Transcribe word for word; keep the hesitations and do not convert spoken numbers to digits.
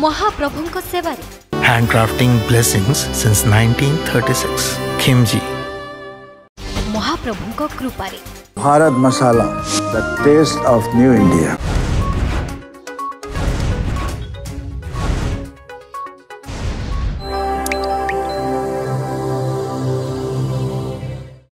Mahaprabhunko Sevari. Handcrafting blessings since nineteen thirty-six. Khimji. Mahaprabhunko Krupari. Bharat Masala, the taste of New India.